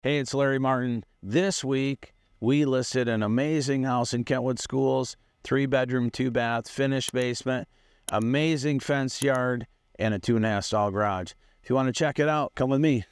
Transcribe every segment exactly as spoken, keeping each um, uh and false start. Hey, it's Larry Martin. This week, we listed an amazing house in Kentwood Schools, three bedroom, two bath, finished basement, amazing fenced yard, and a two and a half stall garage. If you want to check it out, come with me.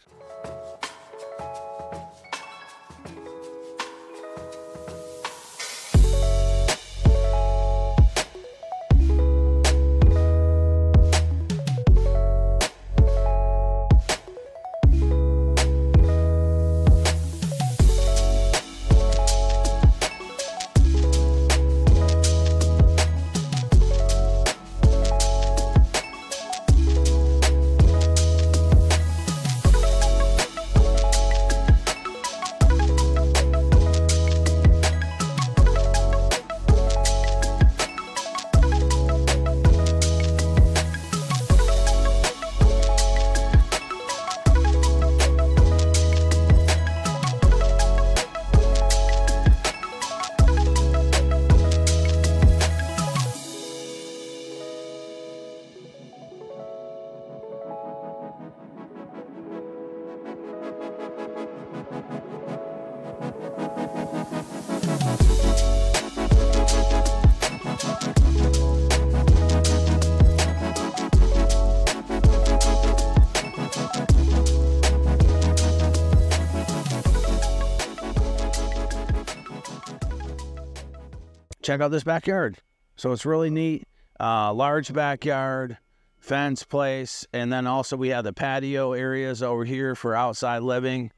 Check out this backyard. So it's really neat, uh, large backyard, fence place, and then also we have the patio areas over here for outside living.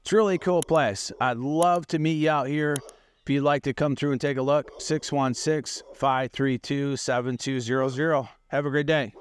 It's really a cool place. I'd love to meet you out here. If you'd like to come through and take a look, six one six, five three two, seven two zero zero. Have a great day.